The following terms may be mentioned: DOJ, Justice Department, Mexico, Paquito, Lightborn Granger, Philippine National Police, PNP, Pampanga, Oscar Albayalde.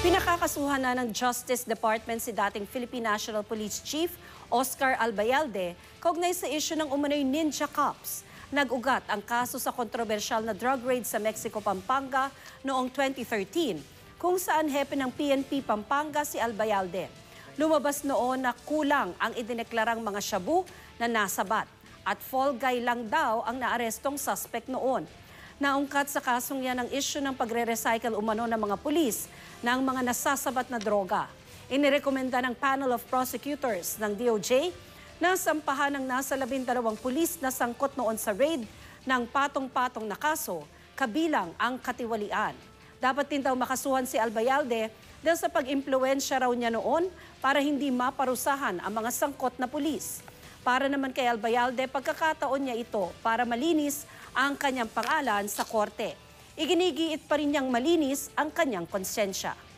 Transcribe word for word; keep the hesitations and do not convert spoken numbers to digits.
Pinakakasuhan na ng Justice Department si dating Philippine National Police Chief Oscar Albayalde kaugnay sa isyu ng umano'y ninja cops. Nag-ugat ang kaso sa kontrobersyal na drug raid sa Mexico, Pampanga noong twenty thirteen, kung saan hepe ng P N P Pampanga si Albayalde. Lumabas noon na kulang ang idineklarang mga shabu na nasabat at fall guy lang daw ang naarestong suspect noon. Naungkat sa kasong yan ang isyu ng pagre-recycle umano ng mga pulis ng mga nasasabat na droga. Inirekomenda ng panel of prosecutors ng D O J na sampahan ng nasa labindalawang pulis na sangkot noon sa raid ng patong-patong na kaso, kabilang ang katiwalian. Dapat din daw makasuhan si Albayalde dahil sa pag-impluensya raw niya noon para hindi maparusahan ang mga sangkot na pulis. Para naman kay Albayalde, pagkakataon niya ito para malinis ang kanyang pangalan sa korte. Iginigiit pa rin niyang malinis ang kanyang konsensya.